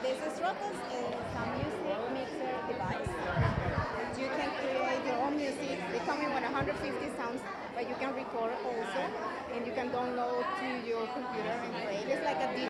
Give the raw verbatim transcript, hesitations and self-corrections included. this is Rokus, some music mixer device. You can create your own music. They come in with one hundred fifty sounds, but you can record also, and you can download to your computer and play. It's like a D J.